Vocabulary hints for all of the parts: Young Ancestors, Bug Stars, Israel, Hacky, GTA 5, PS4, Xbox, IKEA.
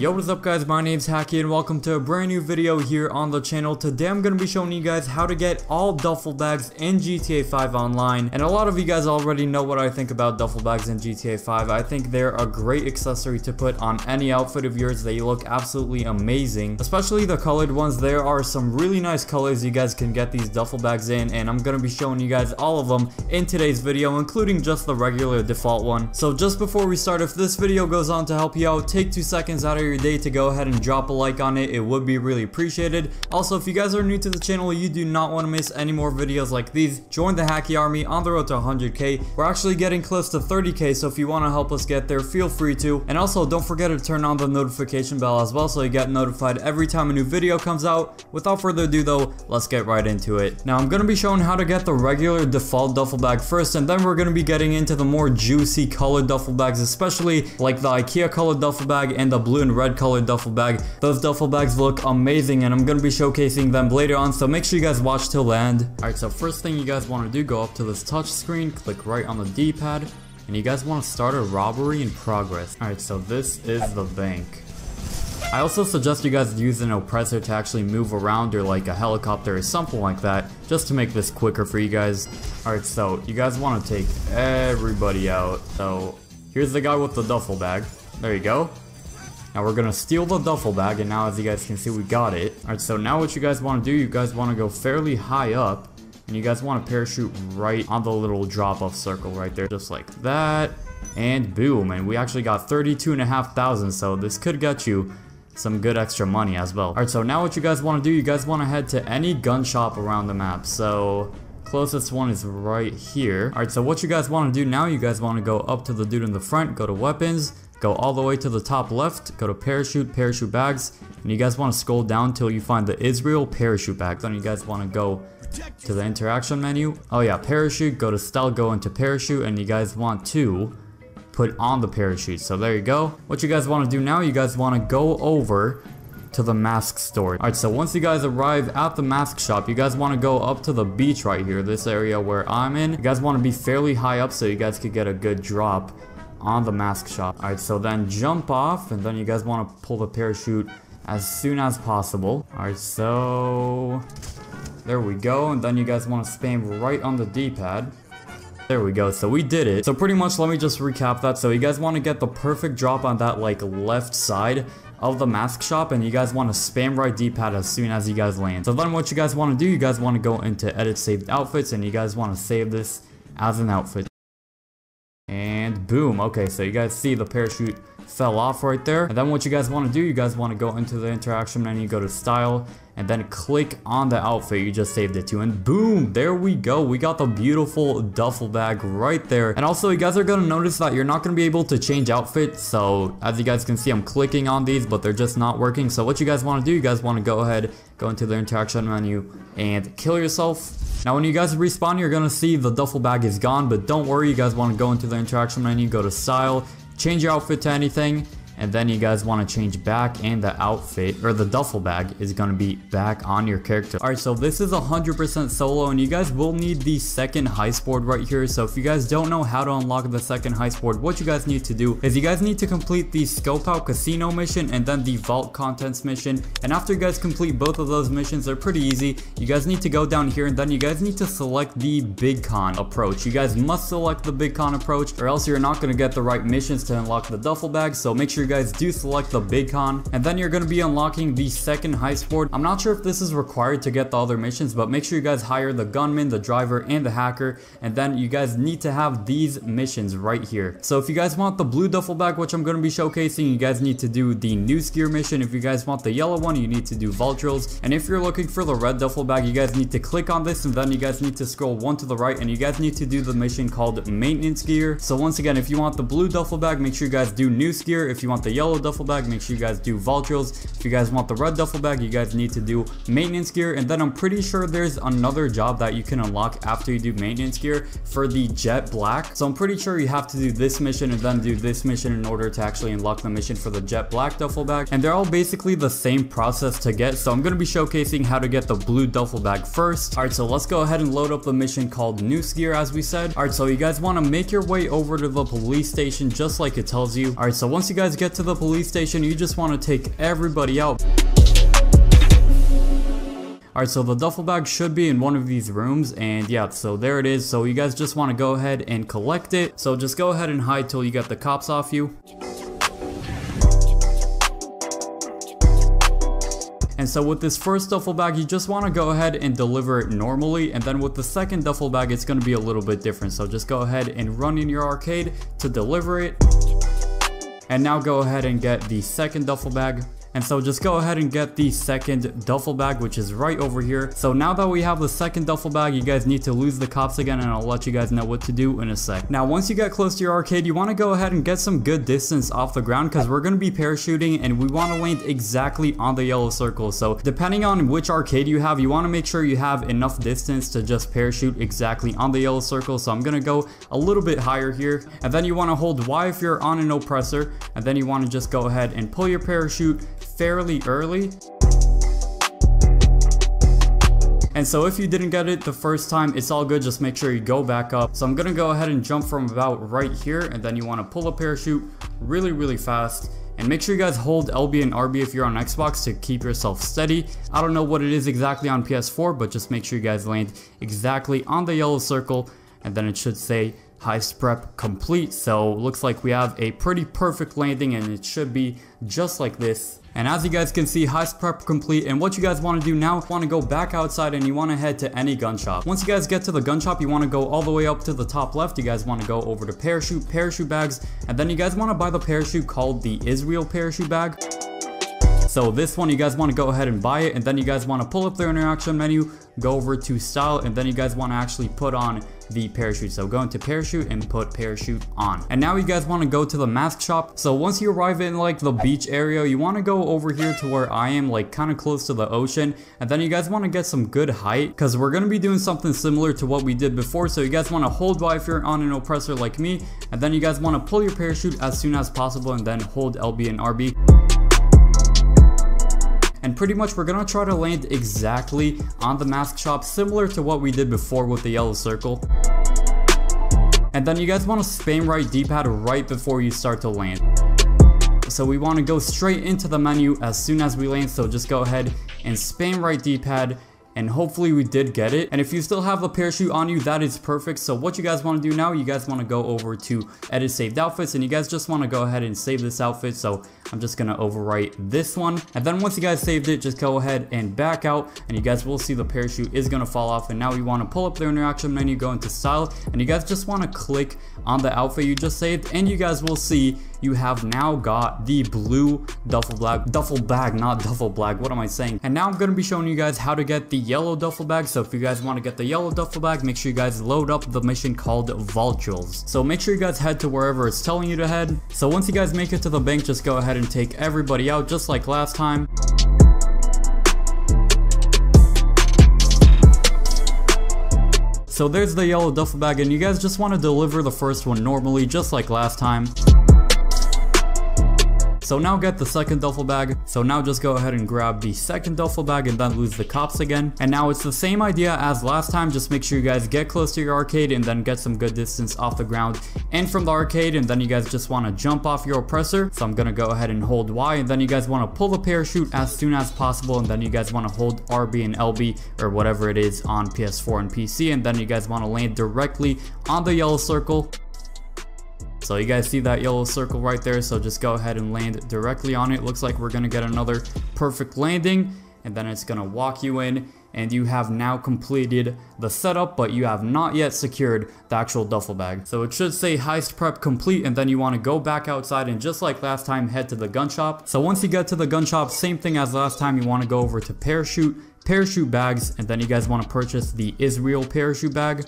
Yo, what is up guys, my name's Hacky and welcome to a brand new video here on the channel. Today I'm going to be showing you guys how to get all duffel bags in GTA 5 online. And a lot of you guys already know what I think about duffel bags in GTA 5. I think they're a great accessory to put on any outfit of yours. They look absolutely amazing, especially the colored ones. There are some really nice colors you guys can get these duffel bags in, and I'm going to be showing you guys all of them in today's video, including just the regular default one. So just before we start, if this video goes on to help you out, take 2 seconds out of your day to go ahead and drop a like on it. It would be really appreciated. Also, if you guys are new to the channel, you do not want to miss any more videos like these. Join the Hacky Army on the road to 100k. We're actually getting close to 30k, so if you want to help us get there, feel free to. And also, don't forget to turn on the notification bell as well, so you get notified every time a new video comes out. Without further ado though, let's get right into it. Now I'm going to be showing how to get the regular default duffel bag first, and then we're going to be getting into the more juicy colored duffel bags, especially like the IKEA colored duffel bag and the blue and red colored duffel bag. Those duffel bags look amazing and I'm going to be showcasing them later on, so make sure you guys watch till the end. Alright, so first thing you guys want to do, go up to this touch screen, click right on the D-pad, and you guys want to start a robbery in progress. Alright, so this is the bank. I also suggest you guys use an oppressor to actually move around, or like a helicopter or something like that, just to make this quicker for you guys. Alright, so you guys want to take everybody out. So here's the guy with the duffel bag. There you go. Now we're gonna steal the duffel bag, and now as you guys can see, we got it. Alright, so now what you guys wanna do, you guys wanna go fairly high up, and you guys wanna parachute right on the little drop-off circle right there, just like that. And boom, and we actually got 32,500, so this could get you some good extra money as well. Alright, so now what you guys wanna do, you guys wanna head to any gun shop around the map. So closest one is right here. Alright, so what you guys wanna do now, you guys wanna go up to the dude in the front, go to weapons, go all the way to the top left, go to parachute, parachute bags, and you guys want to scroll down till you find the Israel parachute bag. Then you guys want to go to the interaction menu. Oh yeah, parachute, go to style, go into parachute, and you guys want to put on the parachute. So there you go. What you guys want to do now, you guys want to go over to the mask store. Alright, so once you guys arrive at the mask shop, you guys want to go up to the beach right here, this area where I'm in. You guys want to be fairly high up so you guys could get a good drop on the mask shop. Alright, so then jump off, and then you guys want to pull the parachute as soon as possible. Alright, so there we go, and then you guys want to spam right on the D-pad. There we go, so we did it. So pretty much, let me just recap that. So you guys want to get the perfect drop on that like left side of the mask shop, and you guys want to spam right D-pad as soon as you guys land. So then what you guys want to do, you guys want to go into edit saved outfits, and you guys want to save this as an outfit. And boom, okay, so you guys see the parachute fell off right there. And then what you guys want to do, you guys want to go into the interaction menu, go to style, and then click on the outfit you just saved it to, and boom, there we go, we got the beautiful duffel bag right there. And also you guys are going to notice that you're not going to be able to change outfits. So as you guys can see, I'm clicking on these, but they're just not working. So what you guys want to do, you guys want to go ahead, go into the interaction menu, and kill yourself. Now when you guys respawn, you're going to see the duffel bag is gone, but don't worry, you guys want to go into the interaction menu, go to style, change your outfit to anything, and then you guys want to change back, and the outfit or the duffel bag is going to be back on your character. Alright, so this is 100% solo, and you guys will need the second heist board right here. So if you guys don't know how to unlock the second heist board, what you guys need to do is you guys need to complete the scope out casino mission and then the vault contents mission. And after you guys complete both of those missions, they're pretty easy. You guys need to go down here, and then you guys need to select the big con approach. You guys must select the big con approach, or else you're not going to get the right missions to unlock the duffel bag. So make sure you guys do select the big con, and then you're going to be unlocking the second heist board. I'm not sure if this is required to get the other missions, but make sure you guys hire the gunman, the driver, and the hacker, and then you guys need to have these missions right here. So if you guys want the blue duffel bag, which I'm going to be showcasing, you guys need to do the news gear mission. If you guys want the yellow one, you need to do vault drills, and if you're looking for the red duffel bag, you guys need to click on this, and then you guys need to scroll one to the right, and you guys need to do the mission called maintenance gear. So once again, if you want the blue duffel bag, make sure you guys do news gear. If you want the yellow duffel bag, make sure you guys do vault drills. If you guys want the red duffel bag, you guys need to do maintenance gear. And then I'm pretty sure there's another job that you can unlock after you do maintenance gear for the jet black. So I'm pretty sure you have to do this mission and then do this mission in order to actually unlock the mission for the jet black duffel bag. And they're all basically the same process to get. So I'm going to be showcasing how to get the blue duffel bag first. Alright, so let's go ahead and load up the mission called Noose Gear, as we said. Alright, so you guys want to make your way over to the police station just like it tells you. Alright, so once you guys get get to the police station, you just want to take everybody out. Alright, so the duffel bag should be in one of these rooms, and yeah, so there it is. So you guys just want to go ahead and collect it. So just go ahead and hide till you get the cops off you. And so with this first duffel bag, you just want to go ahead and deliver it normally. And then with the second duffel bag, it's going to be a little bit different. So just go ahead and run in your arcade to deliver it. And now go ahead and get the second duffel bag. And so just go ahead and get the second duffel bag, which is right over here. So now that we have the second duffel bag, you guys need to lose the cops again, and I'll let you guys know what to do in a sec. Now, once you get close to your arcade, you want to go ahead and get some good distance off the ground, because we're going to be parachuting and we want to land exactly on the yellow circle. So depending on which arcade you have, you want to make sure you have enough distance to just parachute exactly on the yellow circle. So I'm going to go a little bit higher here, and then you want to hold Y if you're on an oppressor, and then you want to just go ahead and pull your parachute fairly early. And so if you didn't get it the first time, it's all good, just make sure you go back up. So I'm gonna go ahead and jump from about right here, and then you want to pull a parachute really fast. And make sure you guys hold LB and RB if you're on Xbox to keep yourself steady. I don't know what it is exactly on PS4, but just make sure you guys land exactly on the yellow circle, and then it should say heist prep complete. So looks like we have a pretty perfect landing, and it should be just like this. And as you guys can see, heist prep complete. And what you guys want to do now, want to go back outside and you want to head to any gun shop. Once you guys get to the gun shop, you want to go all the way up to the top left. You guys want to go over to parachute bags, and then you guys want to buy the parachute called the Israel parachute bag. So this one, you guys want to go ahead and buy it, and then you guys want to pull up their interaction menu, go over to style, and then you guys want to actually put on the parachute. So go into parachute and put parachute on. And now you guys want to go to the mask shop. So once you arrive in like the beach area, you want to go over here to where I am, like kind of close to the ocean, and then you guys want to get some good height, because we're going to be doing something similar to what we did before. So you guys want to hold Y if you're on an oppressor like me, and then you guys want to pull your parachute as soon as possible, and then hold LB and RB. And pretty much we're gonna try to land exactly on the mask shop, similar to what we did before with the yellow circle. And then you guys wanna spam right D-pad right before you start to land. So we wanna go straight into the menu as soon as we land, so just go ahead and spam right D-pad, and hopefully we did get it. And if you still have the parachute on you, that is perfect. So what you guys want to do now, you guys want to go over to edit saved outfits, and you guys just want to go ahead and save this outfit. So I'm just going to overwrite this one, and then once you guys saved it, just go ahead and back out, and you guys will see the parachute is going to fall off. And now you want to pull up their interaction menu, go into style, and you guys just want to click on the outfit you just saved, and you guys will see you have now got the blue duffel bag, what am I saying? And now I'm going to be showing you guys how to get the yellow duffel bag. So if you guys want to get the yellow duffel bag, make sure you guys load up the mission called Vultures. So make sure you guys head to wherever it's telling you to head. So once you guys make it to the bank, just go ahead and take everybody out just like last time. So there's the yellow duffel bag, and you guys just want to deliver the first one normally, just like last time. So now get the second duffel bag. So now just go ahead and grab the second duffel bag, and then lose the cops again. And now it's the same idea as last time. Just make sure you guys get close to your arcade, and then get some good distance off the ground and from the arcade. And then you guys just want to jump off your oppressor. So I'm going to go ahead and hold Y, and then you guys want to pull the parachute as soon as possible. And then you guys want to hold RB and LB, or whatever it is on PS4 and PC. And then you guys want to land directly on the yellow circle. So you guys see that yellow circle right there, so just go ahead and land directly on it. Looks like we're gonna get another perfect landing, and then it's gonna walk you in, and you have now completed the setup, but you have not yet secured the actual duffel bag. So it should say heist prep complete, and then you want to go back outside, and just like last time, head to the gun shop. So once you get to the gun shop, same thing as last time, you want to go over to parachute bags, and then you guys want to purchase the Israel parachute bag.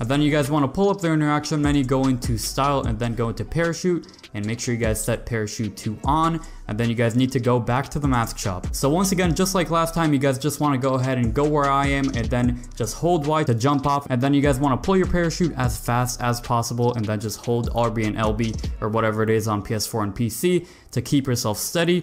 And then you guys want to pull up their interaction menu, go into style, and then go into parachute, and make sure you guys set parachute to on, and then you guys need to go back to the mask shop. So once again, just like last time, you guys just want to go ahead and go where I am, and then just hold Y to jump off, and then you guys want to pull your parachute as fast as possible, and then just hold RB and LB, or whatever it is on PS4 and PC, to keep yourself steady.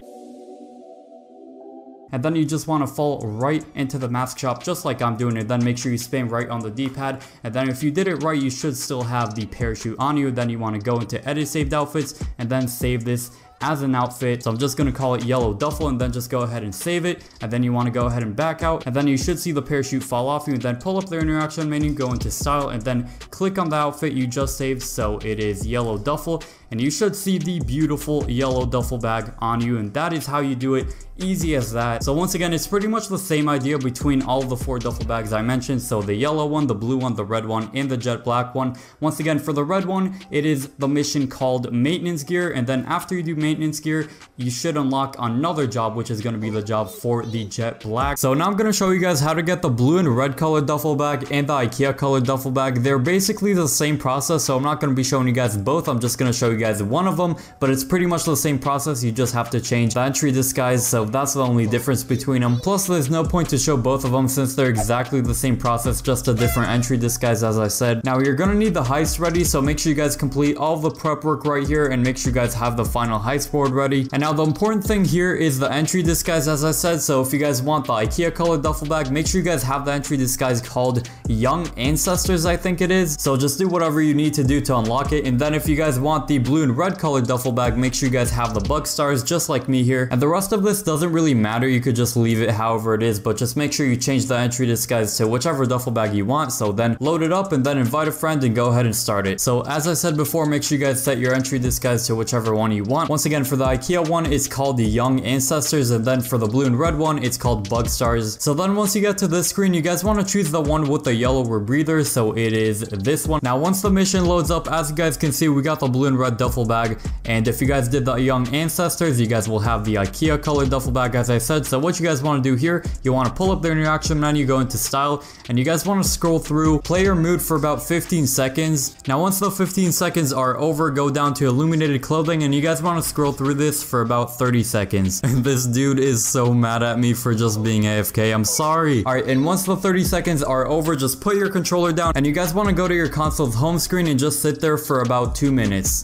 and then you just want to fall right into the mask shop just like I'm doing it. Then make sure you spam right on the D-pad, and then if you did it right, you should still have the parachute on you. Then you want to go into edit saved outfits and then save this as an outfit. So I'm just going to call it yellow duffel and then just go ahead and save it. And then you want to go ahead and back out, and then you should see the parachute fall off you, and then pull up their interaction menu, go into style, and then click on the outfit you just saved. So it is yellow duffel, and you should see the beautiful yellow duffel bag on you. And that is how you do it. Easy as that. So once again, it's pretty much the same idea between all the four duffel bags I mentioned. So the yellow one, the blue one, the red one, and the jet black one. Once again, for the red one, it is the mission called maintenance gear. And then after you do maintenance gear, you should unlock another job, which is going to be the job for the jet black. So now I'm going to show you guys how to get the blue and red colored duffel bag and the IKEA colored duffel bag. They're basically the same process. So I'm not going to be showing you guys both. I'm just going to show you guys one of them, but it's pretty much the same process. You just have to change the entry disguise. So that's the only difference between them. Plus, there's no point to show both of them since they're exactly the same process, just a different entry disguise, as I said. Now you're gonna need the heist ready, so make sure you guys complete all the prep work right here and make sure you guys have the final heist board ready. And now the important thing here is the entry disguise, as I said. So if you guys want the IKEA colored duffel bag, make sure you guys have the entry disguise called Young Ancestors, I think it is. So just do whatever you need to do to unlock it. And then if you guys want the blue and red colored duffel bag, make sure you guys have the Bug Stars, just like me here. And the rest of this doesn't really matter, you could just leave it however it is, but just make sure you change the entry disguise to whichever duffel bag you want. So then load it up and then invite a friend and go ahead and start it. So as I said before, make sure you guys set your entry disguise to whichever one you want. Once again, for the IKEA one, it's called the Young Ancestors, and then for the blue and red one, it's called Bug Stars. So then once you get to this screen, you guys want to choose the one with the yellow rebreather, so it is this one. Now once the mission loads up, as you guys can see, we got the blue and red duffel bag, and if you guys did the Young Ancestors, you guys will have the IKEA colored duffel bag, as I said. So what you guys want to do here, you want to pull up their interaction menu, go into style, and you guys want to scroll through player mood for about 15 seconds. Now once the 15 seconds are over, go down to illuminated clothing, and you guys want to scroll through this for about 30 seconds. This dude is so mad at me for just being AFK. I'm sorry. All right, and once the 30 seconds are over, just put your controller down, and you guys want to go to your console's home screen and just sit there for about 2 minutes.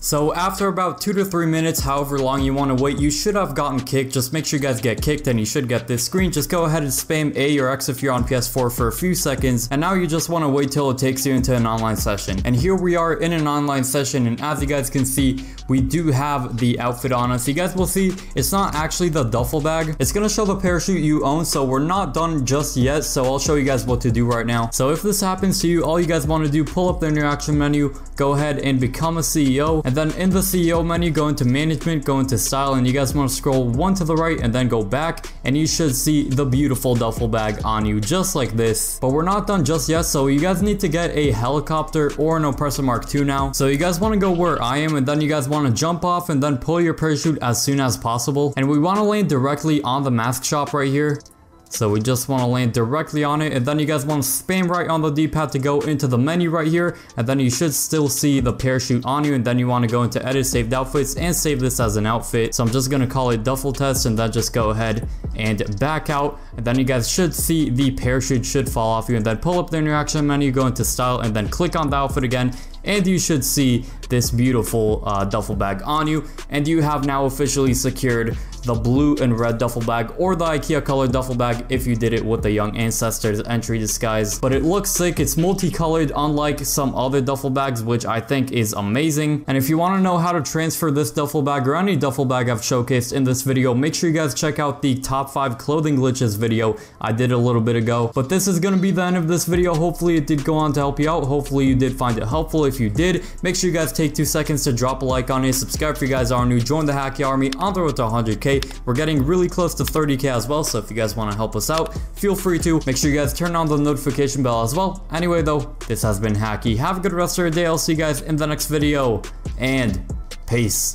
So after about 2 to 3 minutes, however long you want to wait, you should have gotten kicked. Just make sure you guys get kicked and you should get this screen. Just go ahead and spam A or X if you're on PS4 for a few seconds. And now you just want to wait till it takes you into an online session. And here we are in an online session. And as you guys can see, we do have the outfit on us. You guys will see it's not actually the duffel bag. It's going to show the parachute you own. So we're not done just yet. So I'll show you guys what to do right now. So if this happens to you, all you guys want to do, pull up the interaction menu, go ahead and become a CEO. And then in the CEO menu, go into management, go into style, and you guys want to scroll one to the right and then go back, and you should see the beautiful duffel bag on you just like this. But we're not done just yet, so you guys need to get a helicopter or an Oppressor Mark II now. So you guys want to go where I am, and then you guys want to jump off and then pull your parachute as soon as possible. And we want to land directly on the mask shop right here. So we just want to land directly on it, and then you guys want to spam right on the D-pad to go into the menu right here, and then you should still see the parachute on you, and then you want to go into edit saved outfits and save this as an outfit. So I'm just going to call it duffel test, and then just go ahead and back out, and then you guys should see the parachute should fall off you, and then pull up the interaction menu, go into style, and then click on the outfit again, and you should see this beautiful duffel bag on you. And you have now officially secured the blue and red duffel bag, or the IKEA colored duffel bag if you did it with the Young Ancestors entry disguise. But it looks sick, it's multicolored unlike some other duffel bags, which I think is amazing. And if you want to know how to transfer this duffel bag or any duffel bag I've showcased in this video, make sure you guys check out the top 5 clothing glitches video I did a little bit ago. But this is going to be the end of this video. Hopefully it did go on to help you out, hopefully you did find it helpful. If you did, make sure you guys take 2 seconds to drop a like on it, subscribe if you guys are new, join the Hacky army on the road to 100k. We're getting really close to 30k as well, so if you guys want to help us out, feel free to. Make sure you guys turn on the notification bell as well. Anyway though, this has been Hacky. Have a good rest of your day. I'll see you guys in the next video, and peace.